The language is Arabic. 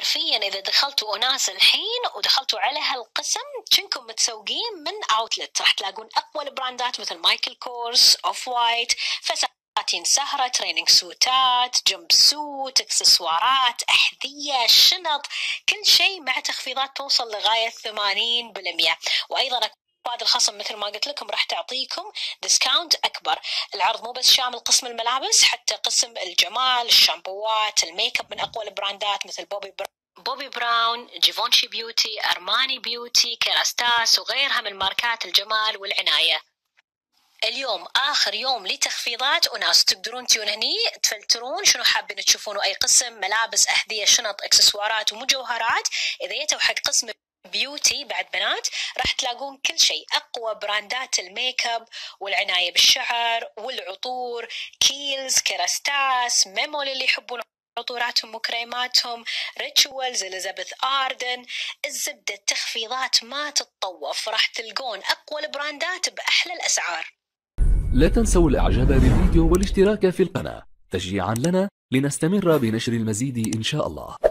حرفيا اذا دخلتوا اناس الحين ودخلتوا على هالقسم كنكم متسوقين من اوتلت، راح تلاقون اقوى البراندات مثل مايكل كورس، اوف وايت، فساتين سهره، تريننج سوتات، جمب سوت، اكسسوارات، احذيه، شنط، كل شيء مع تخفيضات توصل لغايه 80%، وايضا هذا الخصم مثل ما قلت لكم راح تعطيكم ديسكاونت أكبر. العرض مو بس شامل قسم الملابس، حتى قسم الجمال، الشامبوات، الميك اب من أقوى البراندات مثل بوبي براون، جيفونشي بيوتي، أرماني بيوتي، كيراستاس وغيرها من ماركات الجمال والعناية. اليوم آخر يوم لتخفيضات وناس، تقدرون تيون هني تفلترون شنو حابين تشوفونه، أي قسم ملابس، أحذية، شنط، اكسسوارات ومجوهرات. إذا يتوا حق قسم بيوتي بعد بنات راح تلاقون كل شيء، أقوى براندات الميك اب والعناية بالشعر والعطور، كيلز، كيراستاس، ميمو اللي يحبون عطوراتهم وكريماتهم، ريتشوالز، إليزابيث آردن. الزبدة التخفيضات ما تتطوف، راح تلقون أقوى البراندات بأحلى الأسعار. لا تنسوا الإعجاب بالفيديو والاشتراك في القناة تشجيعا لنا لنستمر بنشر المزيد إن شاء الله.